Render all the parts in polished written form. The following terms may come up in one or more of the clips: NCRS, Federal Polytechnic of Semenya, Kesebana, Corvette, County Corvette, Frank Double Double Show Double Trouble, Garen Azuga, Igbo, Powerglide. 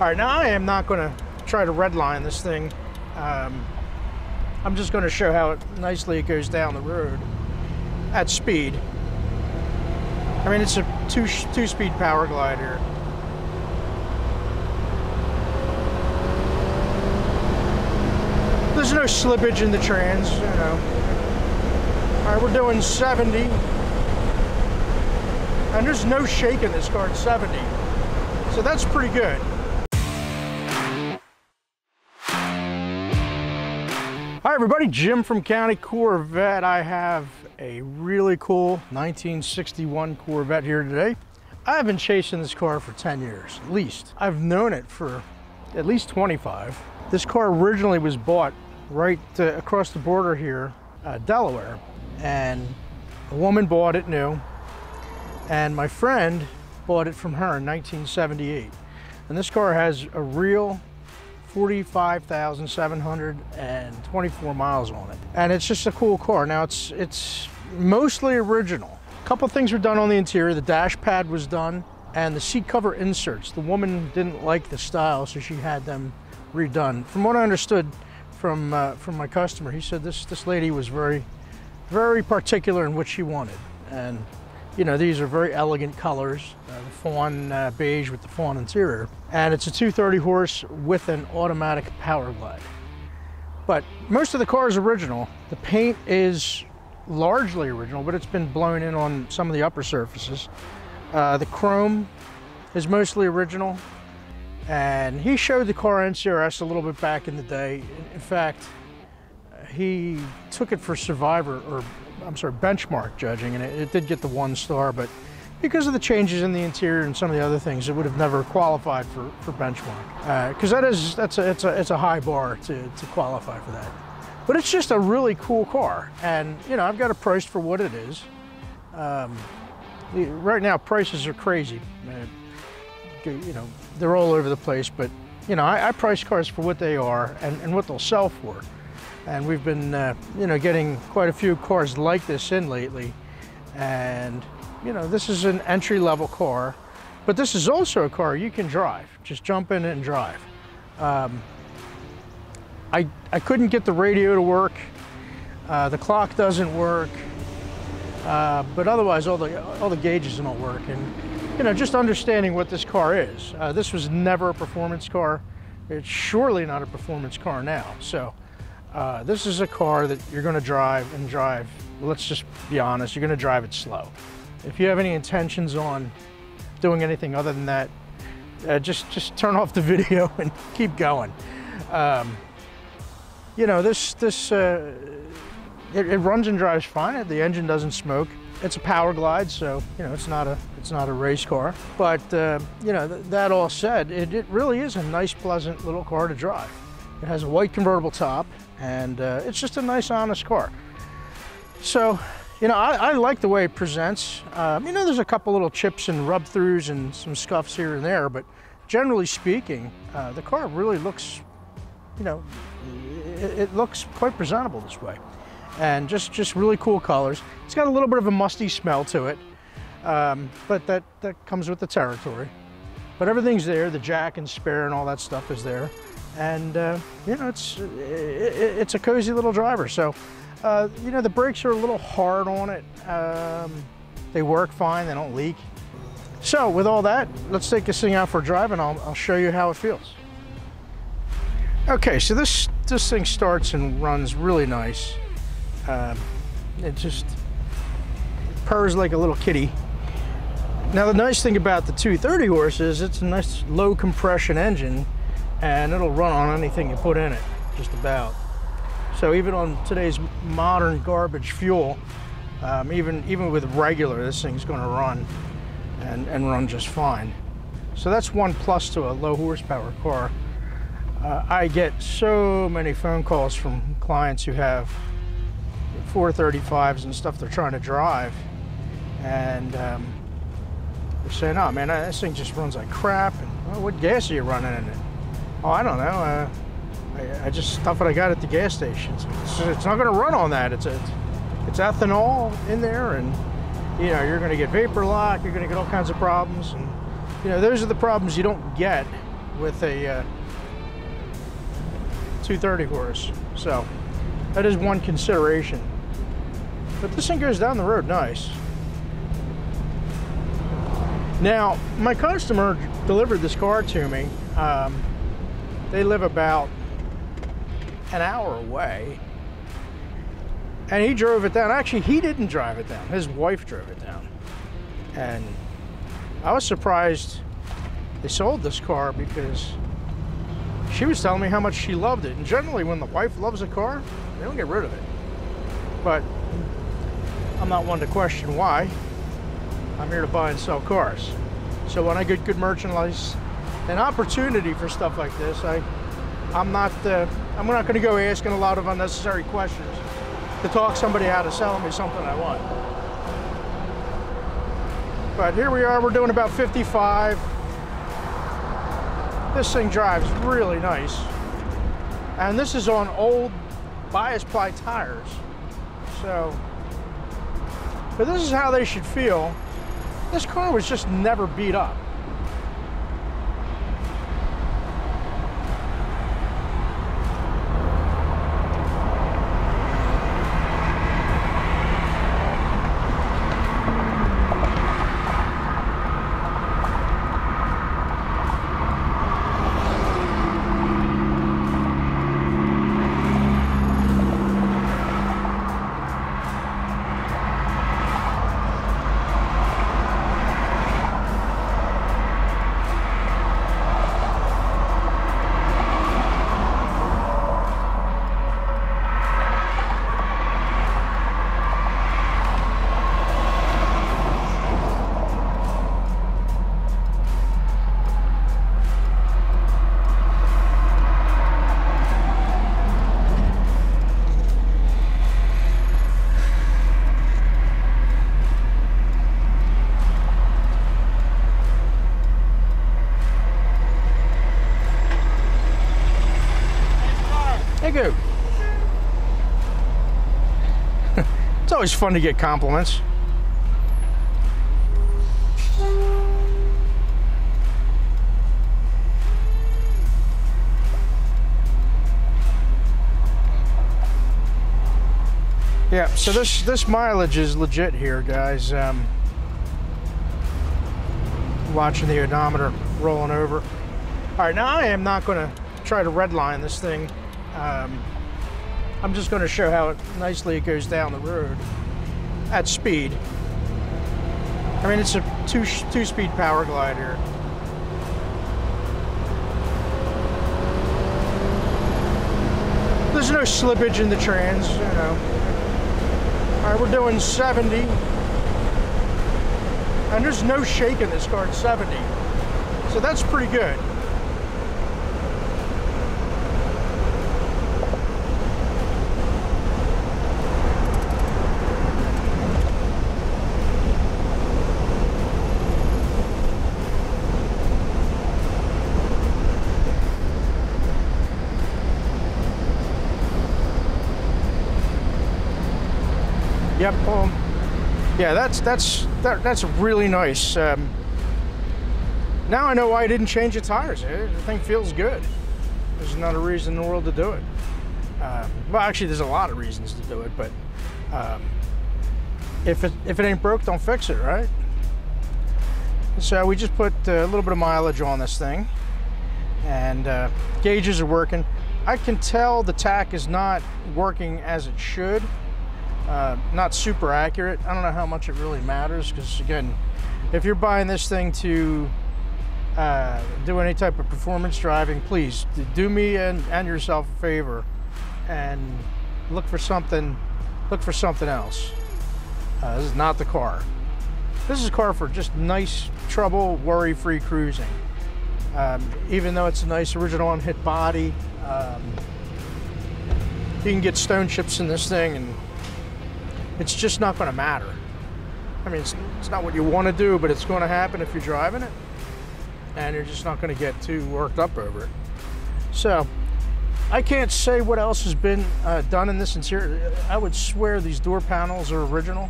All right, now I am not gonna try to redline this thing. I'm just gonna show how nicely it goes down the road at speed. I mean, it's a two-speed Powerglide here. There's no slippage in the trans, you know. All right, we're doing 70. And there's no shake in this car at 70. So that's pretty good. Hi everybody, Jim from County Corvette. I have a really cool 1961 Corvette here today. I've been chasing this car for 10 years, at least. I've known it for at least 25. This car originally was bought right across the border here, Delaware, and a woman bought it new, and my friend bought it from her in 1978. And this car has a real 45,724 miles on it. And it's just a cool car. Now it's mostly original. A couple things were done on the interior. The dash pad was done and the seat cover inserts. The woman didn't like the style, so she had them redone. From what I understood from my customer, he said this lady was very, very particular in what she wanted. And you know, these are very elegant colors, the fawn beige with the fawn interior. And it's a 230 horse with an automatic Powerglide. But most of the car is original. The paint is largely original, but it's been blown in on some of the upper surfaces. The chrome is mostly original. And he showed the car NCRS a little bit back in the day. In fact, he took it for Survivor, or I'm sorry, benchmark judging, and it did get the 1 star, but because of the changes in the interior and some of the other things, it would have never qualified for benchmark. Because it's a high bar to qualify for that. But it's just a really cool car, and you know, I've got it priced for what it is. Right now, prices are crazy. You know, they're all over the place, but you know, I price cars for what they are and what they'll sell for. And we've been, you know, getting quite a few cars like this in lately. And, you know, this is an entry-level car, but this is also a car you can drive. Just jump in and drive. I couldn't get the radio to work. The clock doesn't work. But otherwise, all the gauges don't work. And, you know, just understanding what this car is. This was never a performance car. It's surely not a performance car now. So. This is a car that you're going to drive and drive. Let's just be honest, you're going to drive it slow. If you have any intentions on doing anything other than that, just turn off the video and keep going. You know, it runs and drives fine. The engine doesn't smoke. It's a Powerglide, so you know, it's not a race car. But you know, that all said, it really is a nice, pleasant little car to drive. It has a white convertible top, and it's just a nice, honest car. So, you know, I like the way it presents. You know, there's a couple little chips and rub-throughs and some scuffs here and there, but generally speaking, the car really looks, you know, it looks quite presentable this way. And just really cool colors. It's got a little bit of a musty smell to it, but that comes with the territory. But everything's there, the jack and spare and all that stuff is there. And you know, it's a cozy little driver. So you know, the brakes are a little hard on it. They work fine, they don't leak. So with all that, let's take this thing out for a drive and I'll show you how it feels. Okay, so this thing starts and runs really nice. It just purrs like a little kitty. Now the nice thing about the 230 horse is it's a nice low compression engine, and it'll run on anything you put in it, just about. So even on today's modern garbage fuel, even with regular, this thing's gonna run and run just fine. So that's one plus to a low horsepower car. I get so many phone calls from clients who have 435s and stuff they're trying to drive, and they're saying, oh man, this thing just runs like crap, and well, what gas are you running in it? Oh, I don't know. I just stuff what I got at the gas station. So it's not going to run on that. It's ethanol in there, and you know, you're going to get vapor lock. You're going to get all kinds of problems, and you know, those are the problems you don't get with a 230 horse. So that is one consideration. But this thing goes down the road nice. Now, my customer delivered this car to me. They live about an hour away. And he drove it down. Actually, he didn't drive it down. His wife drove it down. And I was surprised they sold this car because she was telling me how much she loved it. And generally, when the wife loves a car, they don't get rid of it. But I'm not one to question why. I'm here to buy and sell cars. So when I get good merchandise and opportunity for stuff like this, I'm not going to go asking a lot of unnecessary questions to talk somebody out of selling me something I want. But here we are, we're doing about 55. This thing drives really nice. And this is on old bias ply tires. So, but this is how they should feel. This car was just never beat up. It's always fun to get compliments. Yeah, so this mileage is legit here, guys. Watching the odometer rolling over. All right, now I am not going to try to redline this thing. I'm just going to show how nicely it goes down the road at speed. I mean, it's a two-speed Powerglide here. There's no slippage in the trans, you know. All right, we're doing 70. And there's no shake in this car at 70. So that's pretty good. Yep. Yeah, that's really nice. Now I know why I didn't change the tires. The thing feels good. There's not a reason in the world to do it. Well, actually, there's a lot of reasons to do it, but if it ain't broke, don't fix it, right? So we just put a little bit of mileage on this thing, and gauges are working. I can tell the tack is not working as it should. Not super accurate. I don't know how much it really matters because, again, if you're buying this thing to do any type of performance driving, please do me and yourself a favor and look for something else. This is not the car. This is a car for just nice, trouble, worry-free cruising. Even though it's a nice original unhit body, you can get stone chips in this thing and it's just not going to matter. I mean, it's not what you want to do, but it's going to happen if you're driving it, and you're just not going to get too worked up over it. So, I can't say what else has been done in this interior. I would swear these door panels are original.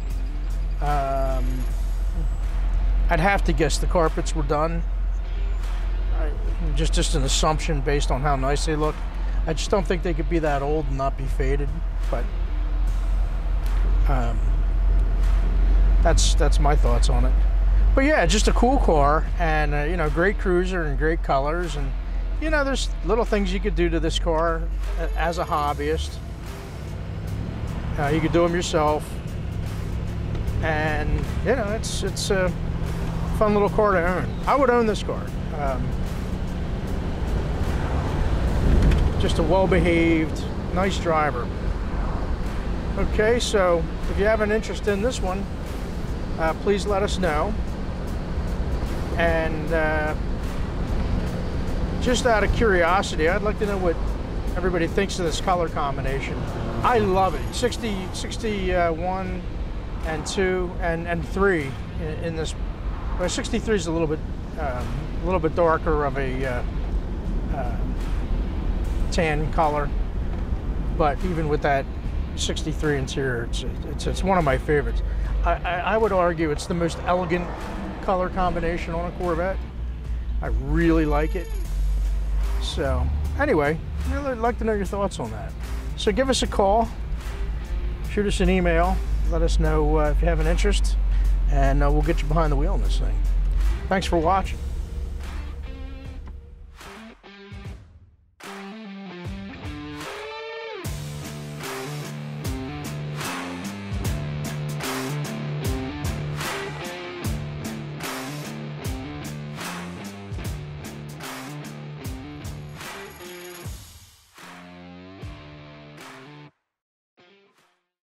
I'd have to guess the carpets were done. just an assumption based on how nice they look. I just don't think they could be that old and not be faded, but that's my thoughts on it. But yeah, just a cool car, and you know, great cruiser and great colors, and you know, there's little things you could do to this car as a hobbyist. You could do them yourself, and you know, it's a fun little car to own. I would own this car. Just a well-behaved, nice driver. Okay, so if you have an interest in this one, please let us know. And just out of curiosity, I'd like to know what everybody thinks of this color combination. I love it. 60, 61 and 2 and 3 in this. Well, 63 is a little bit darker of a tan color, but even with that 63 interior, it's one of my favorites. I would argue it's the most elegant color combination on a Corvette. I really like it. So anyway, I'd like to know your thoughts on that. So give us a call, shoot us an email, let us know if you have an interest, and we'll get you behind the wheel on this thing. Thanks for watching.